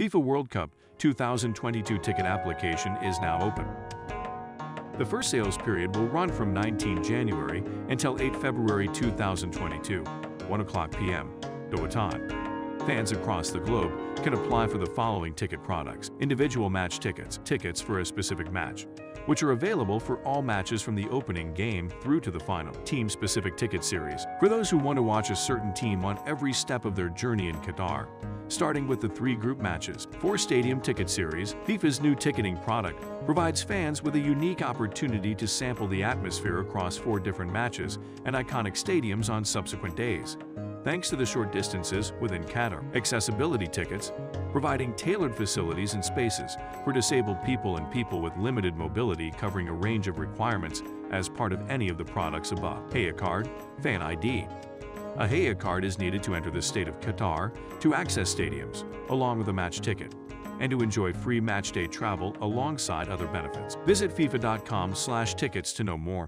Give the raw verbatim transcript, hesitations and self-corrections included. FIFA World Cup two thousand twenty-two ticket application is now open. The first sales period will run from nineteenth January until eighth February two thousand twenty-two, one o'clock p m Doha time. Fans across the globe can apply for the following ticket products: individual match tickets, tickets for a specific match, which are available for all matches from the opening game through to the final, team-specific ticket series, for those who want to watch a certain team on every step of their journey in Qatar, starting with the three group matches. Four stadium ticket series. FIFA's new ticketing product provides fans with a unique opportunity to sample the atmosphere across four different matches and iconic stadiums on subsequent days, thanks to the short distances within Qatar. Accessibility tickets, providing tailored facilities and spaces for disabled people and people with limited mobility, covering a range of requirements as part of any of the products above. Hayya Card, Fan I D. A Hayya Card is needed to enter the state of Qatar, to access stadiums, along with a match ticket, and to enjoy free matchday travel alongside other benefits. Visit FIFA dot com slash tickets to know more.